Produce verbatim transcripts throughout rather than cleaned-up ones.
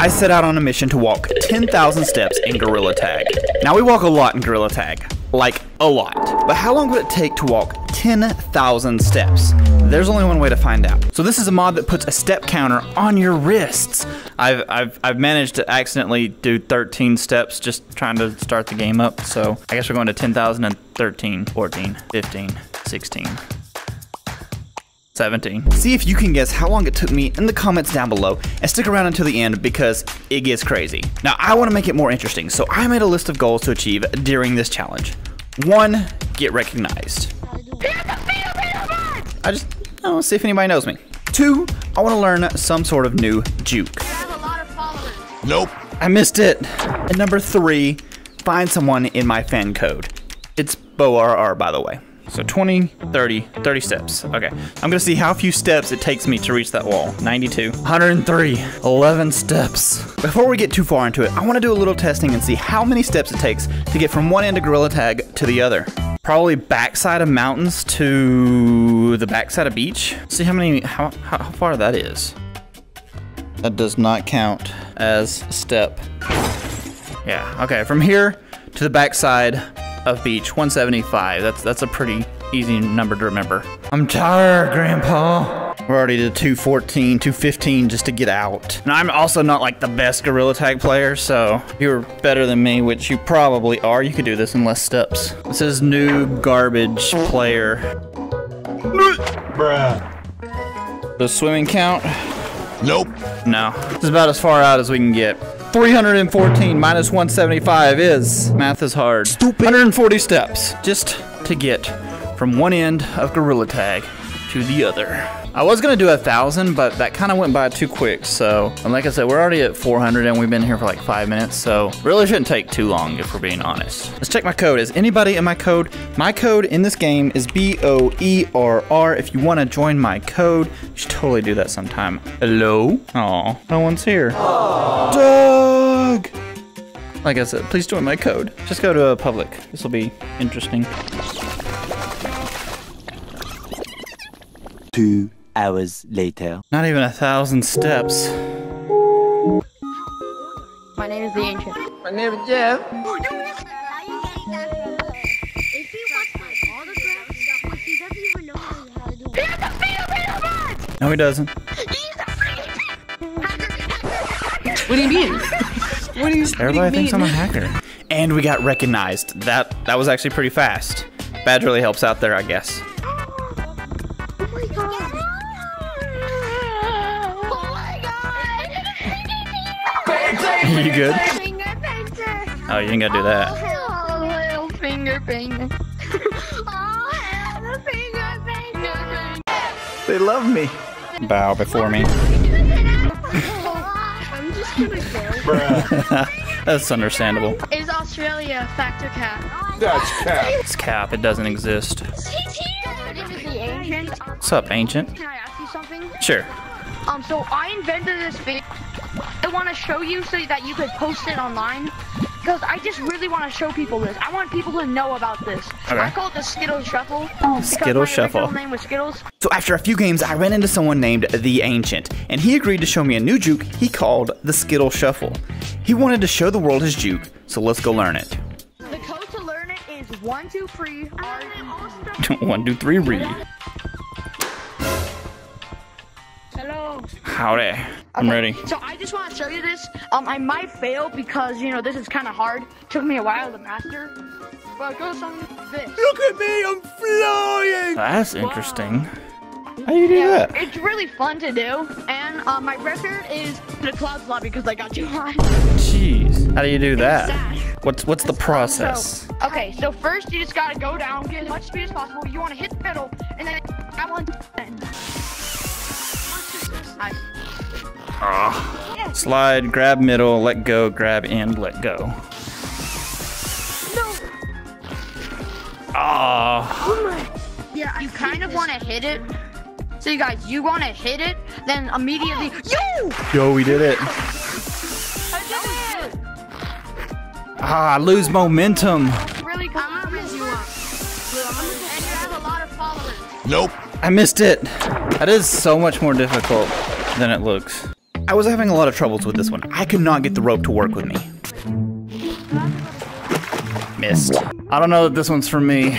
I set out on a mission to walk ten thousand steps in Gorilla Tag. Now, we walk a lot in Gorilla Tag. Like, a lot. But how long would it take to walk ten thousand steps? There's only one way to find out. So this is a mod that puts a step counter on your wrists. I've, I've, I've managed to accidentally do thirteen steps just trying to start the game up. So I guess we're going to ten thousand thirteen, fourteen, fifteen, sixteen. seventeen. See if you can guess how long it took me in the comments down below, and stick around until the end because it gets crazy. Now, I want to make it more interesting, so I made a list of goals to achieve during this challenge. One, get recognized. I just, I don't know, see if anybody knows me. Two, I want to learn some sort of new juke. I have a lot of followers. Nope. I missed it. And number three, find someone in my fan code. It's B O E R R, by the way. So twenty, thirty, thirty steps. Okay, I'm gonna see how few steps it takes me to reach that wall. ninety-two, one hundred three, eleven steps. Before we get too far into it, I wanna do a little testing and see how many steps it takes to get from one end of Gorilla Tag to the other. Probably backside of mountains to the backside of beach. See how many, how, how, how far that is. That does not count as a step. Yeah, okay, from here to the backside of beach, one seventy-five. That's that's a pretty easy number to remember. I'm tired, Grandpa. We're already to two fourteen, two fifteen just to get out. And I'm also not like the best Gorilla Tag player, so if you're better than me, which you probably are, you could do this in less steps. This is new garbage player. Bruh. Does swimming count? Nope. No. This is about as far out as we can get. three hundred fourteen minus one seventy-five is, math is hard. Stupid. one hundred forty steps just to get from one end of Gorilla Tag to the other. I was gonna do a thousand, but that kind of went by too quick. So, and like I said, we're already at four hundred and we've been here for like five minutes. So really shouldn't take too long if we're being honest. Let's check my code. Is anybody in my code? My code in this game is B O E R R. If you wanna join my code, you should totally do that sometime. Hello? Aw, no one's here. Aww. Doug! Like I said, please join my code. Just go to a public. This will be interesting. Two hours later. Not even a thousand steps. My name is the Ancient. My name is Jeff. Oh, no, no. If you watch my autograph stuff, he doesn't even know how to do it. He's a favorite of us! No, he doesn't. He's a freak! What do you mean? What do you Everybody what do you thinks mean? I'm a hacker. And we got recognized. That that was actually pretty fast. Badge really helps out there, I guess. You good? Finger, finger. Oh, you ain't gotta do that. Oh, little finger, finger. Oh, little finger, finger. They love me. Bow before me. I'm just gonna go. That's understandable. Is Australia a fact or cap? That's cap. It's cap. It doesn't exist. What's up, Ancient? Can I ask you something? Sure. Um, so I invented this video. I want to show you so that you could post it online, because I just really want to show people this. I want people to know about this. Okay. I call it the Skittle Shuffle. Oh, Skittle Shuffle. Because my original name was Skittles. So after a few games, I ran into someone named The Ancient, and he agreed to show me a new juke he called the Skittle Shuffle. He wanted to show the world his juke, so let's go learn it. The code to learn it is one, two, three, one, two, three, read. Howdy. I'm okay, ready. So I just want to show you this. Um, I might fail because, you know, this is kind of hard. Took me a while to master. But it goes something like this. Look at me, I'm flying! That's interesting. Wow. How do you do yeah, that? It's really fun to do. And uh, my record is the clouds lobby because I got too high. Jeez, how do you do that? What's what's the process? So, okay, so first you just got to go down, get as much speed as possible. You want to hit the pedal, and then grab on Oh. Slide, grab middle, let go, grab and let go. No. Oh. Oh my. Yeah, you kind of want to hit it. So you guys, you want to hit it, then immediately. Oh. Yo! Yo, we did it. I did it. Ah, I lose momentum. Really common as you want. And you have a lot of followers. Nope. I missed it. That is so much more difficult than it looks. I was having a lot of troubles with this one. I could not get the rope to work with me. Missed. I don't know that this one's for me.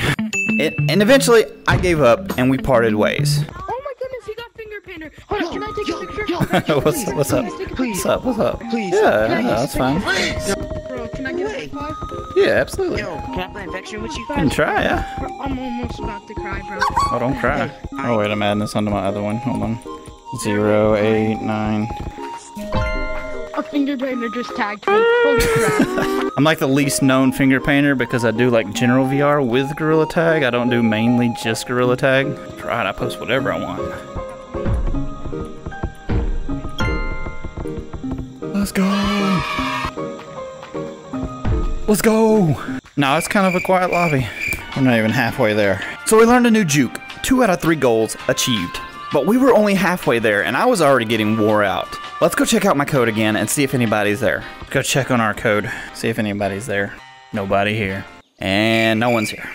It, and eventually, I gave up and we parted ways. Oh my goodness, he got finger painter. Hold on, can I take a picture? What's up? What's up? What's up? What's up? Please. Yeah, that's fine. Bro, can I get a high five? Yeah, absolutely. Yo, can I play infection with you guys? You can try, yeah. I'm almost about to cry, bro. Oh, don't cry. Oh, wait, I'm adding this onto my other one. Hold on. Zero, eight, nine. A finger painter just tagged me. Holy crap. I'm like the least known finger painter because I do like general V R with Gorilla Tag. I don't do mainly just Gorilla Tag. Right, I post whatever I want. Let's go. Let's go. No, it's kind of a quiet lobby. I'm not even halfway there. So we learned a new juke. Two out of three goals achieved. But we were only halfway there, and I was already getting wore out. Let's go check out my code again and see if anybody's there. Let's go check on our code, see if anybody's there. Nobody here. And no one's here.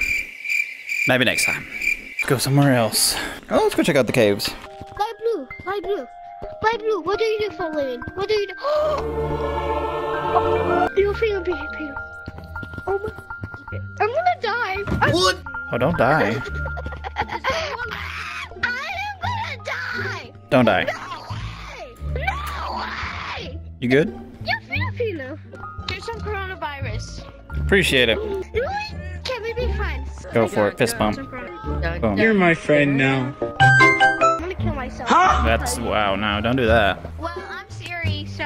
Maybe next time. Let's go somewhere else. Oh, let's go check out the caves. Light blue, light blue, light blue, what do you do for a living? What do you do? You're feeling big, Peter. Oh my, I'm gonna die. I'm what? Oh, don't die. Don't die. No way! No way! You good? Yeah, feel feel. Here's some coronavirus. Appreciate it. Really? Can we be friends? Go for it. Fist bump. Boom. You're my friend now. I'm gonna kill myself. Huh? That's wow. No, don't do that. Well, I'm Siri. So.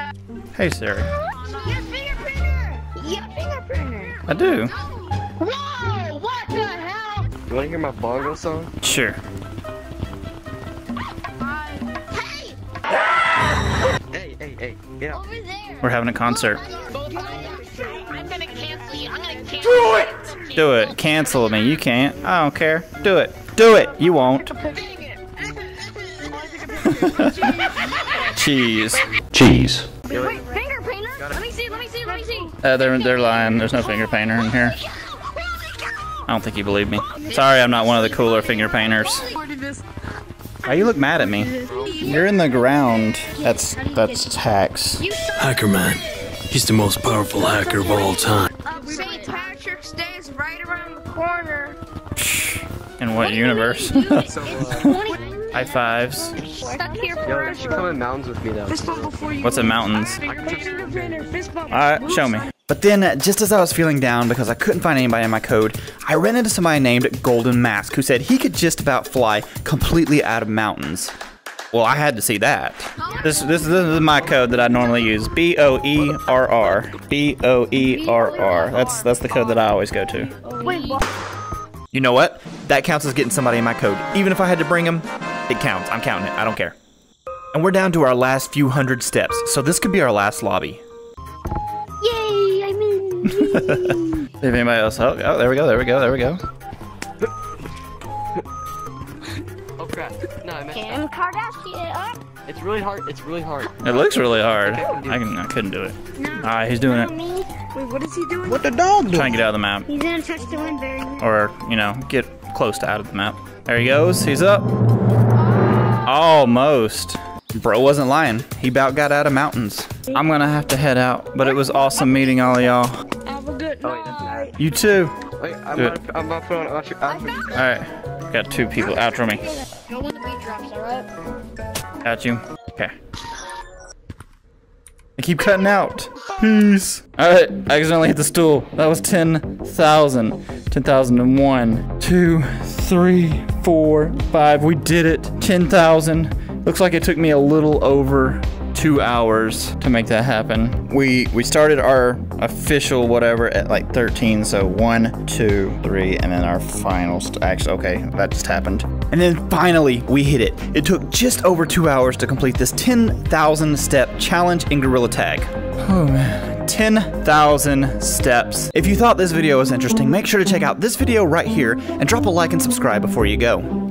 Hey Siri. Your fingerprinter. Your fingerprinter. I do. Whoa! What the hell? You wanna hear my bongo song? Sure. Hey, yeah. Over there. We're having a concert. I'm gonna cancel you. I'm gonna cancel Do it! Do it. Cancel me. You can't. I don't care. Do it. Do it. You won't. Cheese. Cheese. Wait, finger painter? Let me see. Let me see. Let me see. Uh, they're, they're lying. There's no finger painter in here. I don't think you believe me. Sorry, I'm not one of the cooler finger painters. Why you look mad at me? You're in the ground. That's that's Tax. Hacker man. He's the most powerful hacker of all time. Saint Patrick's Day is right around the corner. In what universe? High fives. Yo, you should come in mountains with me though. What's in mountains? Alright, show me. But then, just as I was feeling down because I couldn't find anybody in my code, I ran into somebody named Golden Mask who said he could just about fly completely out of mountains. Well, I had to see that. This this, this is my code that I normally use. B O E R R. B O E R R. That's that's the code that I always go to. You know what? That counts as getting somebody in my code. Even if I had to bring them, it counts. I'm counting it. I don't care. And we're down to our last few hundred steps, so this could be our last lobby. If anybody else, oh, oh, there we go, there we go, there we go. Oh crap! No, I messed up. Kardashian. It's really hard. It's really hard. It looks really hard. Okay, I can. I couldn't do it. No, all right, he's doing it. Me. Wait, what is he doing? What the dog doing? Trying to get out of the map. He's gonna touch the wind very much. Or you know, get close to out of the map. There he goes. He's up. Oh. Almost. Bro wasn't lying. He about got out of mountains. I'm gonna have to head out, but it was awesome meeting all y'all. Have a good night. You too. Wait, I'm do not, I'm not throwing out your outro. All right, got two people outro me. No one beat drops, all right? Got you. Okay. I keep cutting out. Peace. All right, I accidentally hit the stool. That was ten thousand. Ten thousand and one, two, three, four, five. We did it. Ten thousand. Looks like it took me a little over two hours to make that happen. We we started our official whatever at like thirteen, so one, two, three, and then our final, st actually, okay, that just happened. And then finally, we hit it. It took just over two hours to complete this ten thousand step challenge in Gorilla Tag. Oh man. ten thousand steps. If you thought this video was interesting, make sure to check out this video right here and drop a like and subscribe before you go.